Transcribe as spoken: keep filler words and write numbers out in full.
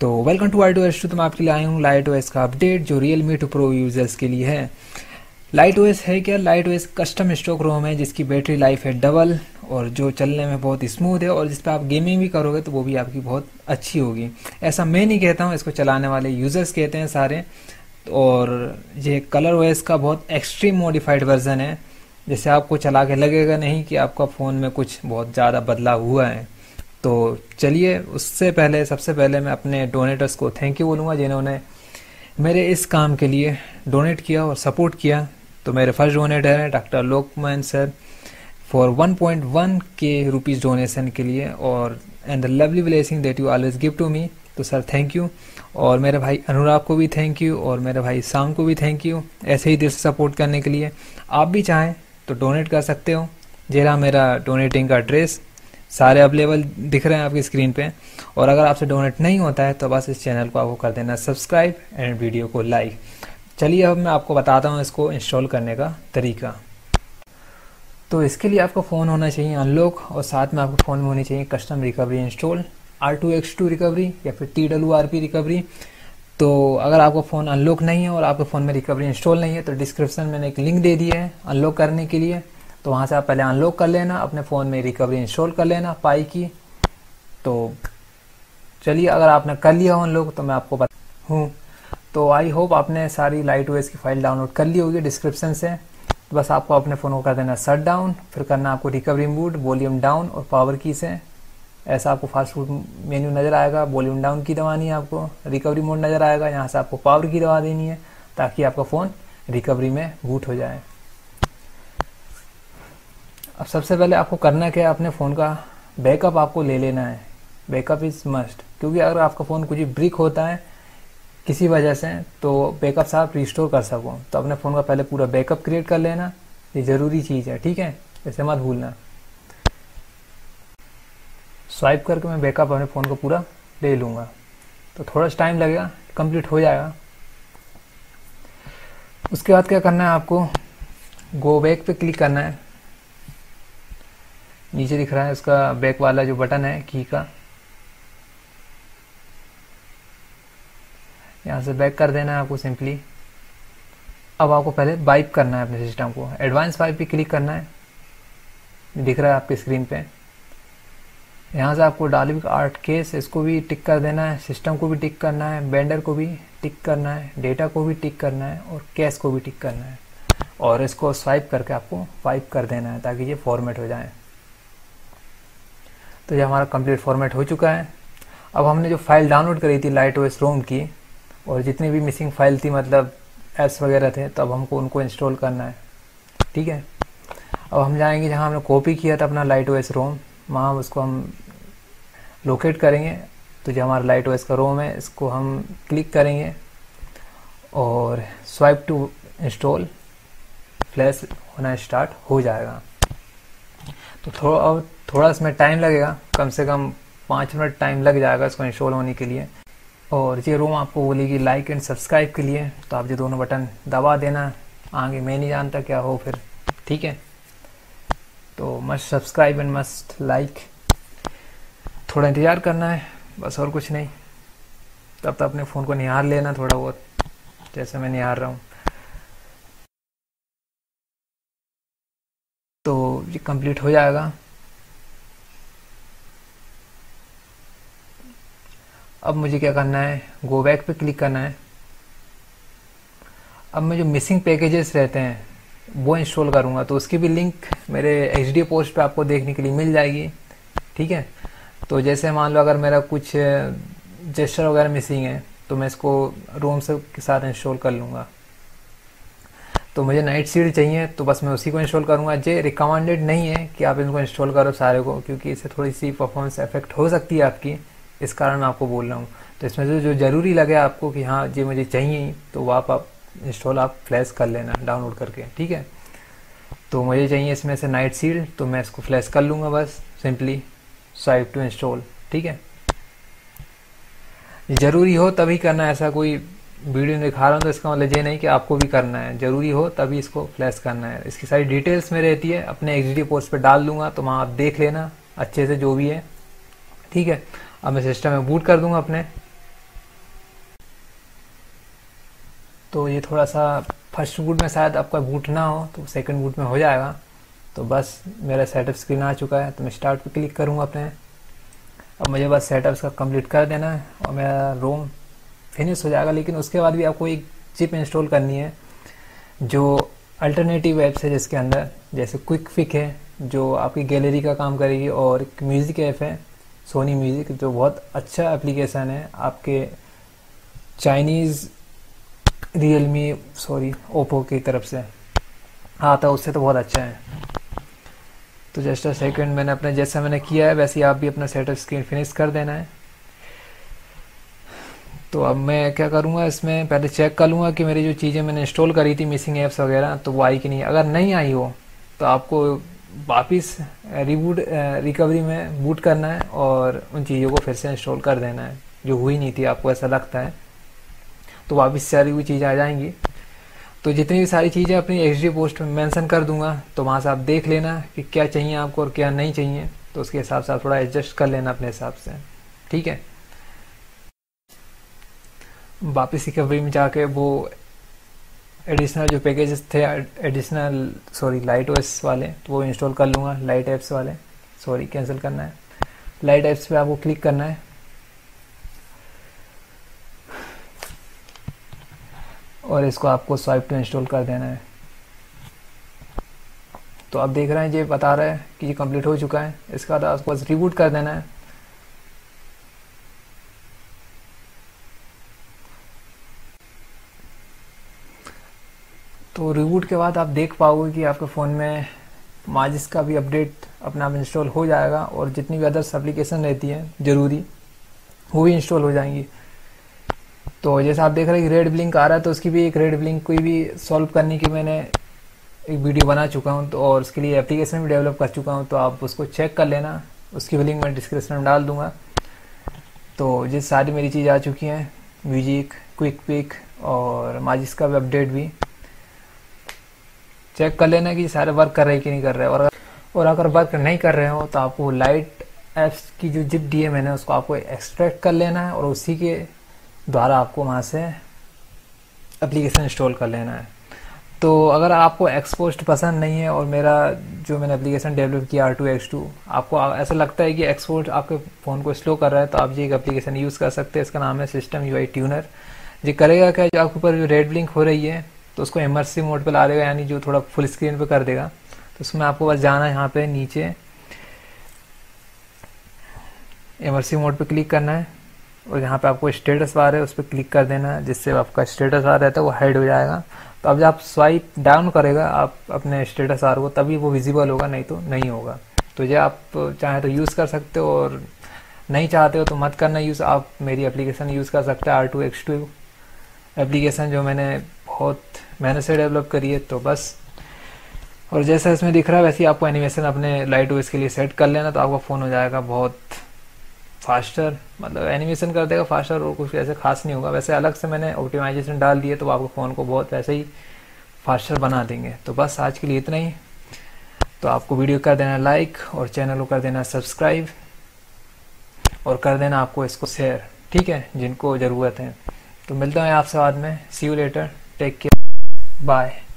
तो welcome to R two X two. तो मैं आपके लिए आया हूँ लाइट ओएस का अपडेट जो रियलमी टू प्रो यूजर्स के लिए है। लाइट ओएस है क्या? Light OS custom stock ROM है जिसकी बैटरी लाइफ है डबल और जो चलने में बहुत स्मूथ है और जिस पर आप गेमिंग भी करोगे तो वो भी आपकी बहुत अच्छी होगी। ऐसा मैं नहीं कहता हूँ, इसको चलाने वाले यूजर्स कहते हैं सारे। और ये कलर ओएस का बहुत एक्सट्रीम मॉडिफाइड वर्जन है, जैसे आपको चला के लगेगा नहीं कि आपका फ़ोन में कुछ बहुत ज़्यादा बदलाव हुआ है। तो चलिए उससे पहले सबसे पहले मैं अपने डोनेटर्स को थैंक यू बोलूँगा जिन्होंने मेरे इस काम के लिए डोनेट किया और सपोर्ट किया। तो मेरे फर्स्ट डोनेटर हैं doctor Lokman sir for one point one K rupees donation के लिए और and the lovely blessing that you always give to me. तो सर थैंक यू। और मेरे भाई अनुराग को भी थैंक यू और मेरे भाई शाम को भी थैंक यू ऐसे ही दिल से सपोर्ट करने के लिए। आप भी चाहें तो डोनेट कर सकते हो। ये रहा मेरा डोनेटिंग का एड्रेस, सारे अवेलेबल दिख रहे हैं आपकी स्क्रीन पे। और अगर आपसे डोनेट नहीं होता है तो बस इस चैनल को आपको कर देना सब्सक्राइब एंड वीडियो को लाइक। चलिए अब मैं आपको बताता हूँ इसको इंस्टॉल करने का तरीका। तो इसके लिए आपका फ़ोन होना चाहिए अनलॉक और साथ में आपके फ़ोन में होनी चाहिए custom recovery install, R two X two recovery या फिर T W R P recovery. तो अगर आपका फ़ोन अनलॉक नहीं है और आपके फ़ोन में रिकवरी इंस्टॉल नहीं है तो डिस्क्रिप्शन में मैंने एक लिंक दे दिया है अनलॉक करने के लिए। तो वहाँ से आप पहले अनलॉक कर लेना, अपने फ़ोन में रिकवरी इंस्टॉल कर लेना पाई की। तो चलिए अगर आपने कर लिया हो अनलॉक तो मैं आपको बता हूँ। तो आई होप आपने सारी लाइट ओएस की फ़ाइल डाउनलोड कर ली होगी डिस्क्रिप्शन से। तो बस आपको अपने फ़ोन को कर देना शट डाउन, फिर करना आपको रिकवरी मोड वॉल्यूम डाउन और पावर की से। ऐसा आपको फास्ट फूड मेन्यू नज़र आएगा, वॉल्यूम डाउन की दबानी है आपको, रिकवरी मोड नज़र आएगा, यहाँ से आपको पावर की दबा देनी है ताकि आपका फ़ोन रिकवरी में बूट हो जाए। अब सबसे पहले आपको करना क्या है, अपने फ़ोन का बैकअप आपको ले लेना है। बैकअप इज़ मस्ट, क्योंकि अगर आपका फ़ोन कुछ ब्रिक होता है किसी वजह से तो बैकअप से आप रिस्टोर कर सको। तो अपने फ़ोन का पहले पूरा बैकअप क्रिएट कर लेना, ये ज़रूरी चीज़ है, ठीक है, इसे मत भूलना। स्वाइप करके मैं बैकअप अपने फ़ोन को पूरा ले लूँगा, तो थोड़ा सा टाइम लगेगा, कंप्लीट हो जाएगा। उसके बाद क्या करना है, आपको गो बैक पे क्लिक करना है। नीचे दिख रहा है उसका बैक वाला जो बटन है की का, यहाँ से बैक कर देना है आपको सिंपली। अब आपको पहले वाइप करना है अपने सिस्टम को, एडवांस वाइप पे क्लिक करना है, दिख रहा है आपकी स्क्रीन पे। यहाँ से आपको डालविक आर्ट केस इसको भी टिक कर देना है, सिस्टम को भी टिक करना है, बेंडर को भी टिक करना है, डेटा को भी टिक करना है और कैश को भी टिक करना है। और इसको स्वाइप करके आपको वाइप कर देना है ताकि ये फॉर्मेट हो जाए। तो ये हमारा कंप्लीट फॉर्मेट हो चुका है। अब हमने जो फाइल डाउनलोड करी थी लाइट ओएस रोम की और जितनी भी मिसिंग फाइल थी मतलब ऐप्स वगैरह थे, तो अब हमको उनको इंस्टॉल करना है, ठीक है। अब हम जाएँगे जहाँ हमने कॉपी किया था अपना लाइट ओएस रोम, वहाँ उसको हम लोकेट करेंगे। तो जो हमारा लाइट ओएस का रोम है इसको हम क्लिक करेंगे और स्वाइप टू इंस्टॉल, फ्लैश होना स्टार्ट हो जाएगा। तो थोड़ा और थोड़ा इसमें टाइम लगेगा, कम से कम पाँच मिनट टाइम लग जाएगा इसको इंस्टॉल होने के लिए। और ये रोम आपको बोलेगी लाइक एंड सब्सक्राइब के लिए, तो आप ये दोनों बटन दबा देना, आगे मैं नहीं जानता क्या हो फिर, ठीक है। तो must subscribe and must like, थोड़ा इंतज़ार करना है बस और कुछ नहीं। तब तक अपने फ़ोन को निहार लेना थोड़ा बहुत, जैसे मैं निहार रहा हूँ। तो ये कंप्लीट हो जाएगा। अब मुझे क्या करना है, गो बैक पे क्लिक करना है। अब मैं जो मिसिंग पैकेजेस रहते हैं वो इंस्टॉल करूँगा, तो उसकी भी लिंक मेरे एक्सडी पोस्ट पे आपको देखने के लिए मिल जाएगी, ठीक है। तो जैसे मान लो अगर मेरा कुछ जेस्चर वगैरह मिसिंग है तो मैं इसको रोम से के साथ इंस्टॉल कर लूँगा। तो मुझे नाइट सीड चाहिए तो बस मैं उसी को इंस्टॉल करूँगा। ये रिकमेंडेड नहीं है कि आप इनको इंस्टॉल करो सारे को, क्योंकि इससे थोड़ी सी परफॉर्मेंस इफेक्ट हो सकती है आपकी, इस कारण मैं आपको बोल रहा हूँ। तो इसमें से जो ज़रूरी लगे आपको कि हाँ ये मुझे चाहिए तो वह आप इंस्टॉल आप फ्लैश कर लेना डाउनलोड करके, ठीक है। तो मुझे चाहिए इसमें से नाइट सीड, तो मैं इसको फ्लैश कर लूँगा बस सिंपली, स्वाइप टू इंस्टॉल, ठीक है। ज़रूरी हो तभी करना, ऐसा कोई वीडियो दिखा रहा हूँ तो इसका मतलब ये नहीं कि आपको भी करना है, ज़रूरी हो तभी इसको फ्लैश करना है। इसकी सारी डिटेल्स में रहती है, अपने एक्सडी पोस्ट पर डाल दूँगा, तो वहाँ आप देख लेना अच्छे से जो भी है, ठीक है। अब मैं सिस्टम में बूट कर दूँगा अपने, तो ये थोड़ा सा फर्स्ट बूट में शायद आपका बूट ना हो तो सेकंड बूट में हो जाएगा। तो बस मेरा सेटअप स्क्रीन आ चुका है, तो मैं स्टार्ट पे क्लिक करूँगा अपने। अब मुझे बस सेटअप्स का कंप्लीट कर देना है और मेरा रोम फिनिश हो जाएगा। लेकिन उसके बाद भी आपको एक चिप इंस्टॉल करनी है जो अल्टरनेटिव ऐप्स है जिसके अंदर, जैसे क्विक फिक है जो आपकी गैलरी का काम करेगी, और एक म्यूज़िक ऐप है सोनी म्यूज़िक जो बहुत अच्छा एप्लीकेशन है आपके चाइनीज़ रियलमी सॉरी ओप्पो की तरफ से आता है, उससे तो बहुत अच्छा है। तो जस्ट अ सेकेंड, मैंने अपने जैसा मैंने किया है वैसे आप भी अपना सेटअप स्क्रीन फिनिश कर देना है। तो अब मैं क्या करूँगा, इसमें पहले चेक कर लूँगा कि मेरी जो चीज़ें मैंने इंस्टॉल करी थी मिसिंग ऐप्स वगैरह तो वो आई कि नहीं। अगर नहीं आई हो तो आपको वापस रिबूट रिकवरी में बूट करना है और उन चीज़ों को फिर से इंस्टॉल कर देना है जो हुई नहीं थी, आपको ऐसा लगता है तो वापस सारी वो चीज़ें आ जाएंगी। तो जितनी भी सारी चीज़ें अपनी एक्सडी पोस्ट में मेंशन कर दूंगा, तो वहाँ से आप देख लेना कि क्या चाहिए आपको और क्या नहीं चाहिए, तो उसके हिसाब से आप थोड़ा एडजस्ट कर लेना अपने हिसाब से, ठीक है। वापस रिकवरी में जाके वो एडिशनल जो पैकेजेस थे एडिशनल सॉरी लाइट ओएस वाले तो वो इंस्टॉल कर लूँगा, लाइट ऐप्स वाले सॉरी कैंसिल करना है, लाइट ऐप्स पर आपको क्लिक करना है। और इसको आपको स्वाइप टू इंस्टॉल कर देना है। तो आप देख रहे हैं ये बता रहा है कि ये कंप्लीट हो चुका है। इसके बाद आपको रिबूट कर देना है। तो रिबूट के बाद आप देख पाओगे कि आपके फ़ोन में माजिस का भी अपडेट अपना आप इंस्टॉल हो जाएगा और जितनी भी अदर्स एप्लीकेशन रहती है ज़रूरी वो भी इंस्टॉल हो जाएंगी। तो जैसे आप देख रहे हैं कि रेड ब्लिंक आ रहा है, तो उसकी भी एक रेड ब्लिंक कोई भी सॉल्व करने की मैंने एक वीडियो बना चुका हूं, तो और उसके लिए एप्लीकेशन भी डेवलप कर चुका हूं, तो आप उसको चेक कर लेना। उसकी भी लिंक मैं डिस्क्रिप्शन में डाल दूंगा। तो ये सारी मेरी चीज़ आ चुकी हैं, म्यूजिक, क्विक पिक और माजिस का भी अपडेट भी चेक कर लेना कि सारे वर्क कर रहे हैं कि नहीं कर रहे। और और अगर वर्क नहीं कर रहे हो तो आपको लाइट ऐप्स की जो जिप डी है मैंने उसको आपको एक्सट्रैक्ट कर लेना है और उसी के द्वारा आपको वहाँ से एप्लीकेशन इंस्टॉल कर लेना है। तो अगर आपको एक्सपोज्ड पसंद नहीं है और मेरा जो मैंने एप्लीकेशन डेवलप किया आर टू एक्स टू आपको ऐसा लगता है कि एक्सपोज्ड आपके फ़ोन को स्लो कर रहा है, तो आप ये एक एप्लीकेशन यूज़ कर सकते हैं। इसका नाम है सिस्टम यूआई ट्यूनर। ये करेगा क्या, जो आपके ऊपर जो रेड ब्लिंक हो रही है तो उसको इमर्सिव मोड पर ला देगा, यानी जो थोड़ा फुल स्क्रीन पर कर देगा। तो उसमें आपको बस जाना है यहाँ पर नीचे इमर्सिव मोड पर क्लिक करना है और यहाँ पे आपको स्टेटस बार है उस पर क्लिक कर देना है, जिससे आपका स्टेटस बार रहता है वो हाइड हो जाएगा। तो अब जब आप स्वाइप डाउन करेगा आप अपने स्टेटस बार को तभी वो विजिबल होगा, नहीं तो नहीं होगा। तो ये आप चाहे तो यूज़ कर सकते हो और नहीं चाहते हो तो मत करना यूज़। आप मेरी एप्लीकेशन यूज़ कर सकते हैं R two X two application जो मैंने बहुत मेहनत से डेवलप करी है। तो बस, और जैसा इसमें दिख रहा है वैसे आपको एनिमेशन अपने लाइट ओएस के लिए सेट कर लेना, तो आपका फ़ोन हो जाएगा बहुत फास्टर, मतलब एनिमेशन कर देगा फास्टर और कुछ ऐसे खास नहीं होगा। वैसे अलग से मैंने ऑप्टिमाइजेशन डाल दिए तो आपको फ़ोन को बहुत वैसे ही फास्टर बना देंगे। तो बस आज के लिए इतना ही। तो आपको वीडियो कर देना लाइक और चैनल को कर देना सब्सक्राइब और कर देना आपको इसको शेयर, ठीक है, जिनको ज़रूरत है। तो मिलता हूँ आपसे बाद में। See you later, take care, bye.